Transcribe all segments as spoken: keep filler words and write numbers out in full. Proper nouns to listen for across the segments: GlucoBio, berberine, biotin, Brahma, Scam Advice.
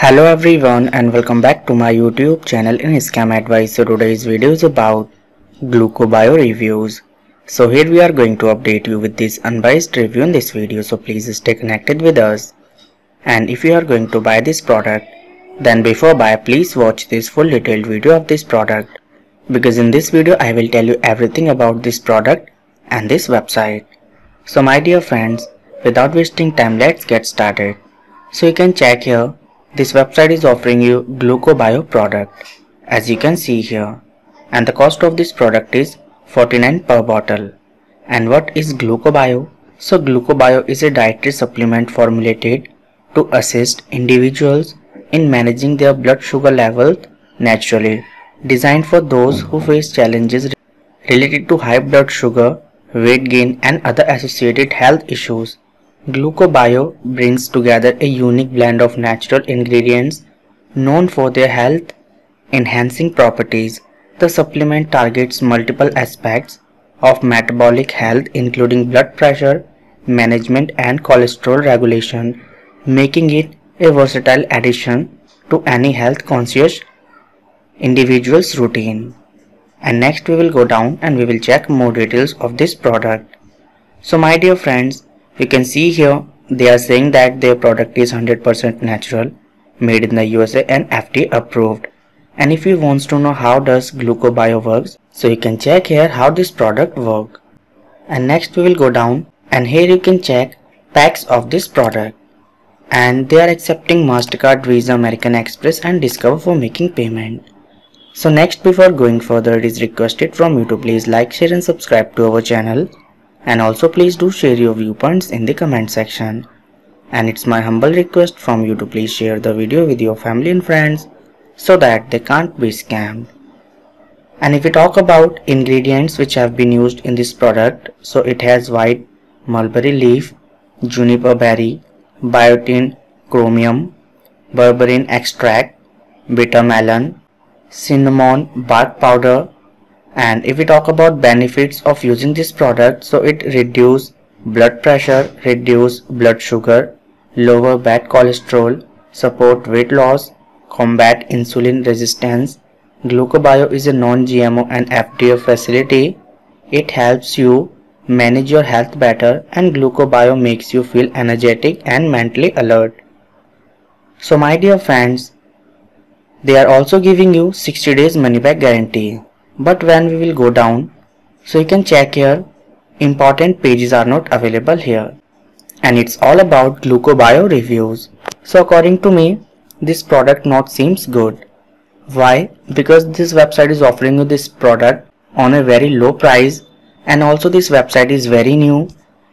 Hello everyone and welcome back to my YouTube channel in Scam Advice. So today's video is about GlucoBio reviews. So here we are going to update you with this unbiased review in this video. So please stay connected with us. And if you are going to buy this product, then before buy, please watch this full detailed video of this product. Because in this video, I will tell you everything about this product and this website. So my dear friends, without wasting time, let's get started. So you can check here. This website is offering you GlucoBio product, as you can see here, and the cost of this product is forty-nine per bottle. And what is GlucoBio? So GlucoBio is a dietary supplement formulated to assist individuals in managing their blood sugar level naturally, designed for those who face challenges related to high blood sugar, weight gain and other associated health issues. GlucoBio brings together a unique blend of natural ingredients known for their health enhancing properties. The supplement targets multiple aspects of metabolic health including blood pressure management and cholesterol regulation, making it a versatile addition to any health conscious individual's routine. And next we will go down and we will check more details of this product. So my dear friends, you can see here they are saying that their product is one hundred percent natural, made in the U S A and F D A approved. And if you want to know how does GlucoBio works, so you can check here how this product works. And next we will go down and here you can check packs of this product. And they are accepting MasterCard, Visa, American Express and Discover for making payment. So next, before going further, it is requested from you to please like, share and subscribe to our channel. And also please do share your viewpoints in the comment section. And it's my humble request from you to please share the video with your family and friends so that they can't be scammed. And if we talk about ingredients which have been used in this product, so it has white mulberry leaf, juniper berry, biotin, chromium, berberine extract, bitter melon, cinnamon bark powder. And if we talk about benefits of using this product, so it reduces blood pressure, reduces blood sugar, lower bad cholesterol, support weight loss, combat insulin resistance. GlucoBio is a non-G M O and F D A facility. It helps you manage your health better and GlucoBio makes you feel energetic and mentally alert. So my dear friends, they are also giving you sixty days money back guarantee. But when we will go down, so you can check here, important pages are not available here. And it's all about GlucoBio reviews. So according to me, this product not seems good. Why? Because this website is offering you this product on a very low price. And also this website is very new.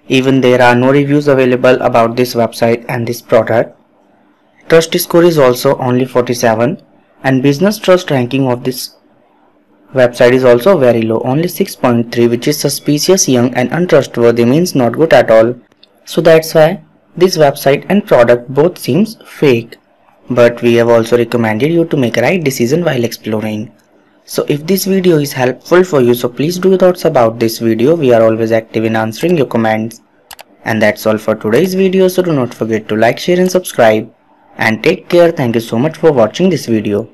Even there are no reviews available about this website and this product. Trust score is also only forty-seven. And business trust ranking of this website is also very low, only six point three, which is suspicious, young and untrustworthy, means not good at all. So that's why this website and product both seems fake. But we have also recommended you to make a right decision while exploring. So if this video is helpful for you, so please do your thoughts about this video. We are always active in answering your comments. And that's all for today's video. So do not forget to like, share and subscribe. And take care. Thank you so much for watching this video.